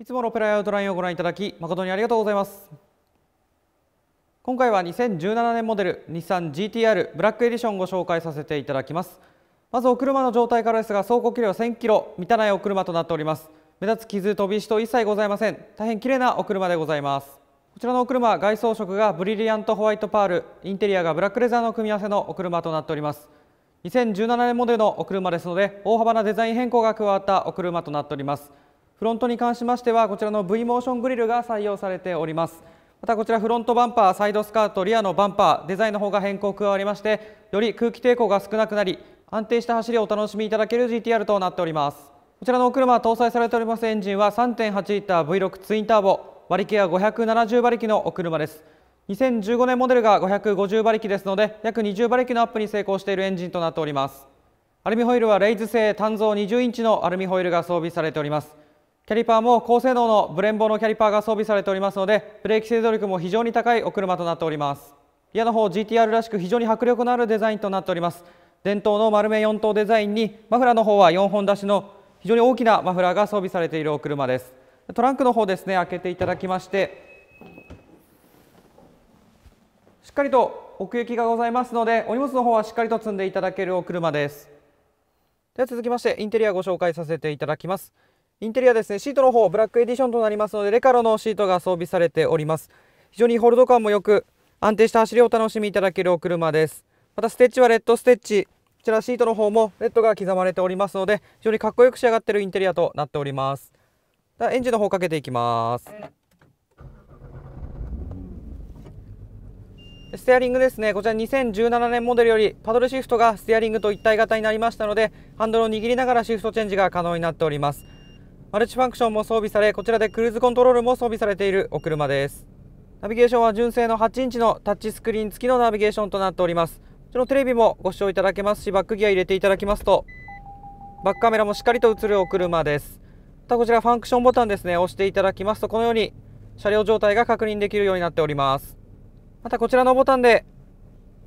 いつものペラやアウトラインをご覧いただき誠にありがとうございます。今回は2017年モデル日産 GT-R ブラックエディションをご紹介させていただきます。まずお車の状態からですが、走行距離は 1000km 満たないお車となっております。目立つ傷、飛び石と一切ございません。大変綺麗なお車でございます。こちらのお車、外装色がブリリアントホワイトパール、インテリアがブラックレザーの組み合わせのお車となっております。2017年モデルのお車ですので、大幅なデザイン変更が加わったお車となっております。フロントに関しましては、こちらの V モーショングリルが採用されております。またこちらフロントバンパー、サイドスカート、リアのバンパー、デザインの方が変更加わりまして、より空気抵抗が少なくなり、安定した走りをお楽しみいただける GT-R となっております。こちらのお車は搭載されておりますエンジンは 3.8 リッター V6 ツインターボ、馬力は570馬力のお車です。2015年モデルが550馬力ですので、約20馬力のアップに成功しているエンジンとなっております。アルミホイルはレイズ製単造20インチのアルミホイルが装備されております。キャリパーも高性能のブレンボーのキャリパーが装備されておりますので、ブレーキ制動力も非常に高いお車となっております。リアの方 GT-R らしく非常に迫力のあるデザインとなっております。伝統の丸め4灯デザインに、マフラーの方は4本出しの非常に大きなマフラーが装備されているお車です。トランクの方ですね、開けていただきまして、しっかりと奥行きがございますので、お荷物の方はしっかりと積んでいただけるお車です。では続きましてインテリアご紹介させていただきます。インテリアですね、シートの方ブラックエディションとなりますので、レカロのシートが装備されております。非常にホールド感もよく、安定した走りをお楽しみいただけるお車です。またステッチはレッドステッチ、こちらシートの方もレッドが刻まれておりますので、非常にかっこよく仕上がっているインテリアとなっております。ではエンジンの方かけていきます。ステアリングですね、こちら2017年モデルよりパドルシフトがステアリングと一体型になりましたので、ハンドルを握りながらシフトチェンジが可能になっております。マルチファンクションも装備され、こちらでクルーズコントロールも装備されているお車です。ナビゲーションは純正の8インチのタッチスクリーン付きのナビゲーションとなっております。こちらのテレビもご視聴いただけますし、バックギア入れていただきますとバックカメラもしっかりと映るお車です。またこちらファンクションボタンですね、押していただきますと、このように車両状態が確認できるようになっております。またこちらのボタンで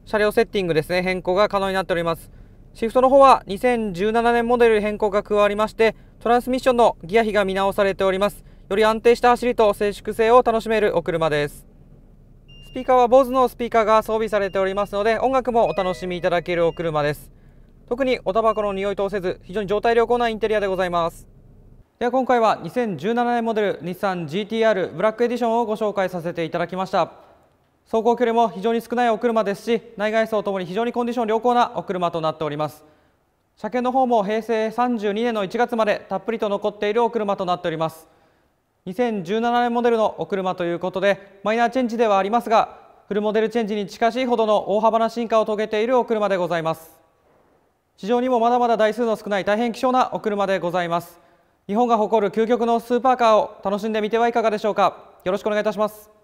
車両セッティングですね、変更が可能になっております。シフトの方は2017年モデル変更が加わりまして、トランスミッションのギア比が見直されております。より安定した走りと静粛性を楽しめるお車です。スピーカーは BOSE のスピーカーが装備されておりますので、音楽もお楽しみいただけるお車です。特におタバコの匂いとせず、非常に状態良好なインテリアでございます。では今回は2017年モデル日産 GT-R ブラックエディションをご紹介させていただきました。走行距離も非常に少ないお車ですし、内外装ともに非常にコンディション良好なお車となっております。車検の方も平成32年の1月までたっぷりと残っているお車となっております。2017年モデルのお車ということで、マイナーチェンジではありますが、フルモデルチェンジに近しいほどの大幅な進化を遂げているお車でございます。市場にもまだまだ台数の少ない大変希少なお車でございます。日本が誇る究極のスーパーカーを楽しんでみてはいかがでしょうか。よろしくお願いいたします。